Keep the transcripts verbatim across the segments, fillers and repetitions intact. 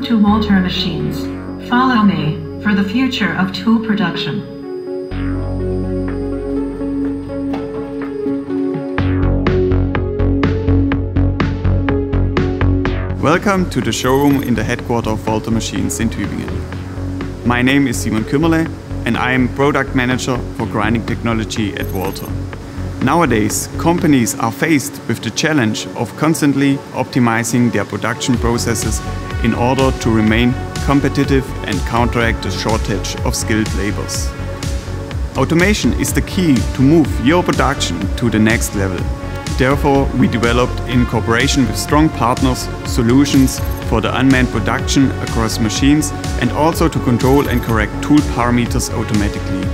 Welcome to Walter Machines. Follow me for the future of tool production. Welcome to the showroom in the headquarters of Walter Machines in Tübingen. My name is Simon Kümmerle and I am product manager for grinding technology at Walter. Nowadays, companies are faced with the challenge of constantly optimizing their production processes in order to remain competitive and counteract the shortage of skilled laborers. Automation is the key to move your production to the next level. Therefore, we developed, in cooperation with strong partners, solutions for the unmanned production across machines and also to control and correct tool parameters automatically.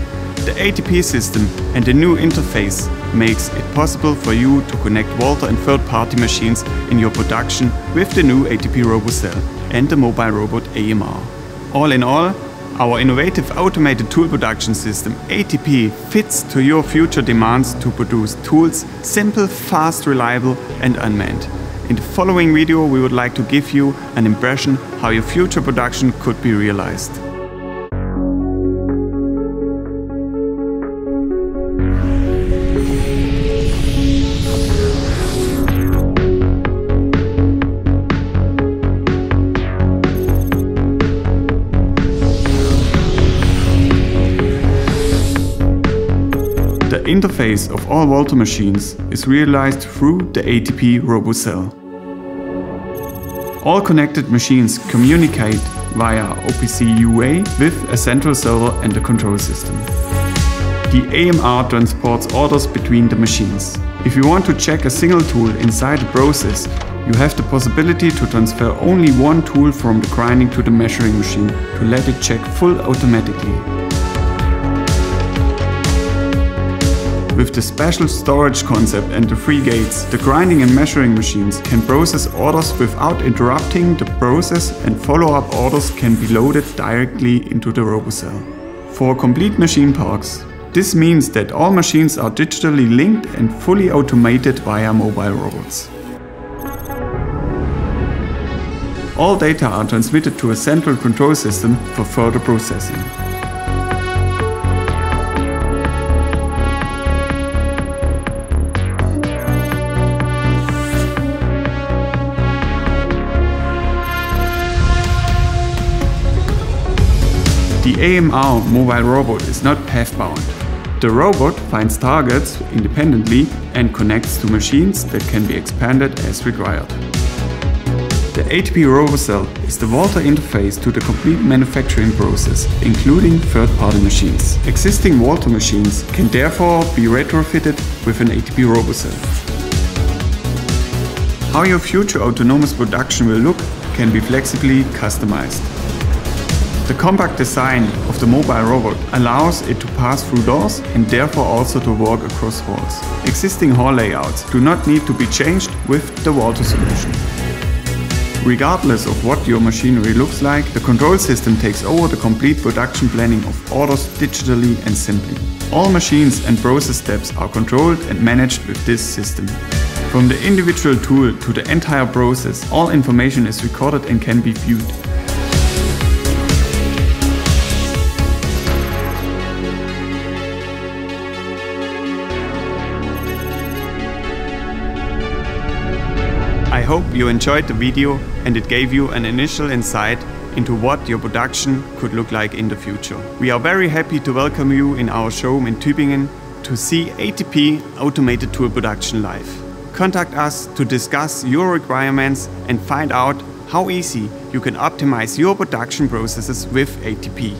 The A T P system and the new interface makes it possible for you to connect Walter and third-party machines in your production with the new A T P RoboCell and the mobile robot A M R. All in all, our innovative automated tool production system A T P fits to your future demands to produce tools simple, fast, reliable and unmanned. In the following video we would like to give you an impression how your future production could be realized. The interface of all Walter machines is realized through the A T P RoboCell. All connected machines communicate via O P C U A with a central server and a control system. The A M R transports orders between the machines. If you want to check a single tool inside the process, you have the possibility to transfer only one tool from the grinding to the measuring machine to let it check full automatically. With the special storage concept and the three gates, the grinding and measuring machines can process orders without interrupting the process, and follow-up orders can be loaded directly into the RoboCell. For complete machine parks, this means that all machines are digitally linked and fully automated via mobile robots. All data are transmitted to a central control system for further processing. The A M R mobile robot is not path-bound. The robot finds targets independently and connects to machines that can be expanded as required. The A T P RoboCell is the Walter interface to the complete manufacturing process, including third-party machines. Existing Walter machines can therefore be retrofitted with an A T P RoboCell. How your future autonomous production will look can be flexibly customized. The compact design of the mobile robot allows it to pass through doors and therefore also to walk across halls. Existing hall layouts do not need to be changed with the Walter solution. Regardless of what your machinery looks like, the control system takes over the complete production planning of orders digitally and simply. All machines and process steps are controlled and managed with this system. From the individual tool to the entire process, all information is recorded and can be viewed. I hope you enjoyed the video and it gave you an initial insight into what your production could look like in the future. We are very happy to welcome you in our showroom in Tübingen to see A T P automated tool production live. Contact us to discuss your requirements and find out how easy you can optimize your production processes with A T P.